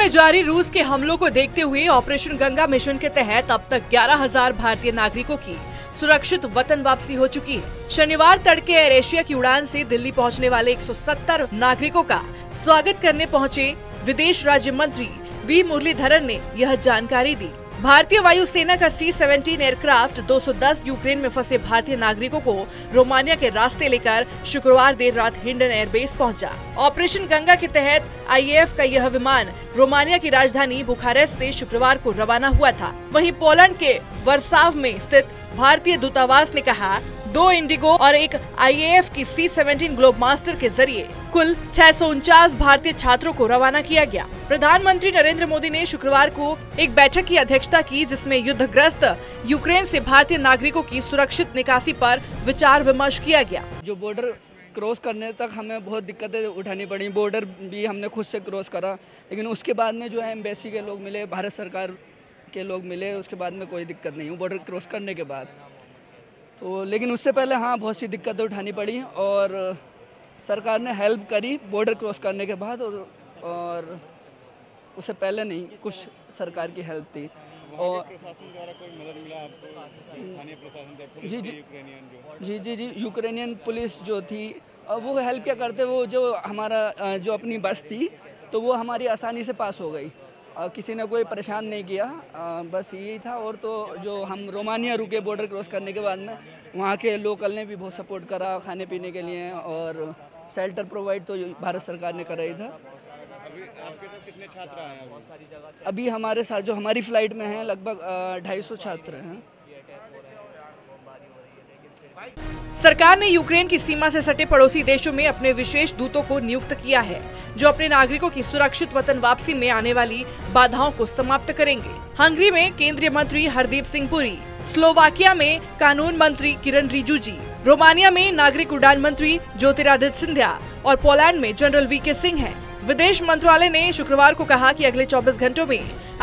में जारी रूस के हमलों को देखते हुए ऑपरेशन गंगा मिशन के तहत अब तक 11,000 भारतीय नागरिकों की सुरक्षित वतन वापसी हो चुकी है। शनिवार तड़के एयर एशिया की उड़ान से दिल्ली पहुंचने वाले 170 नागरिकों का स्वागत करने पहुंचे विदेश राज्य मंत्री वी मुरलीधरन ने यह जानकारी दी। भारतीय वायुसेना का C-17 एयरक्राफ्ट 210 यूक्रेन में फंसे भारतीय नागरिकों को रोमानिया के रास्ते लेकर शुक्रवार देर रात हिंडन एयरबेस पहुंचा। ऑपरेशन गंगा के तहत IAF का यह विमान रोमानिया की राजधानी बुखारेस्ट से शुक्रवार को रवाना हुआ था। वहीं पोलैंड के वर्साव में स्थित भारतीय दूतावास ने कहा 2 इंडिगो और 1 IAF की C-17 ग्लोबमास्टर के जरिए कुल 649 भारतीय छात्रों को रवाना किया गया। प्रधानमंत्री नरेंद्र मोदी ने शुक्रवार को एक बैठक की अध्यक्षता की, जिसमें युद्धग्रस्त यूक्रेन से भारतीय नागरिकों की सुरक्षित निकासी पर विचार विमर्श किया गया। जो बॉर्डर क्रॉस करने तक हमें बहुत दिक्कतें उठानी पड़ी, बॉर्डर भी हमने खुद से क्रॉस करा, लेकिन उसके बाद में जो है एम्बेसी के लोग मिले, भारत सरकार के लोग मिले, उसके बाद में कोई दिक्कत नहीं हुई बॉर्डर क्रॉस करने के बाद तो। लेकिन उससे पहले हाँ बहुत सी दिक्कतें उठानी पड़ी और सरकार ने हेल्प करी बॉर्डर क्रॉस करने के बाद और उससे पहले नहीं, कुछ सरकार की हेल्प थी। और प्रशासन द्वारा कोई मदद मिला आपको? स्थानीय प्रशासन द्वारा जी यूक्रेनियन पुलिस जो थी वो हेल्प क्या करते, वो जो हमारा जो अपनी बस थी तो वो हमारी आसानी से पास हो गई, किसी ने कोई परेशान नहीं किया, बस यही था। और तो जो हम रोमानिया रुके बॉर्डर क्रॉस करने के बाद में वहाँ के लोकल ने भी बहुत सपोर्ट करा खाने पीने के लिए, और शेल्टर प्रोवाइड तो भारत सरकार ने कराई था। अभी आपके साथ कितने छात्र आए हैं? अभी हमारे साथ जो हमारी फ्लाइट में हैं लगभग 250 छात्र हैं। सरकार ने यूक्रेन की सीमा से सटे पड़ोसी देशों में अपने विशेष दूतों को नियुक्त किया है, जो अपने नागरिकों की सुरक्षित वतन वापसी में आने वाली बाधाओं को समाप्त करेंगे। हंगरी में केंद्रीय मंत्री हरदीप सिंह पुरी, स्लोवाकिया में कानून मंत्री किरण रिजुजू, रोमानिया में नागरिक उड्डयन मंत्री ज्योतिरादित्य सिंधिया और पोलैंड में जनरल VK सिंह है। विदेश मंत्रालय ने शुक्रवार को कहा कि अगले 24 घंटों में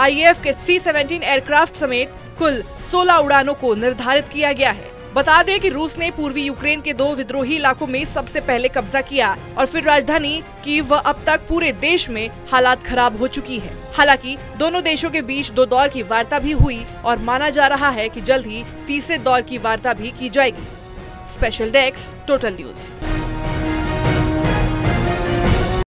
IAF के C-17 एयरक्राफ्ट समेत कुल 16 उड़ानों को निर्धारित किया गया है। बता दें कि रूस ने पूर्वी यूक्रेन के 2 विद्रोही इलाकों में सबसे पहले कब्जा किया और फिर राजधानी कीव। अब तक पूरे देश में हालात खराब हो चुकी है। हालांकि दोनों देशों के बीच 2 दौर की वार्ता भी हुई और माना जा रहा है कि जल्द ही तीसरे दौर की वार्ता भी की जाएगी। Special desk, total news.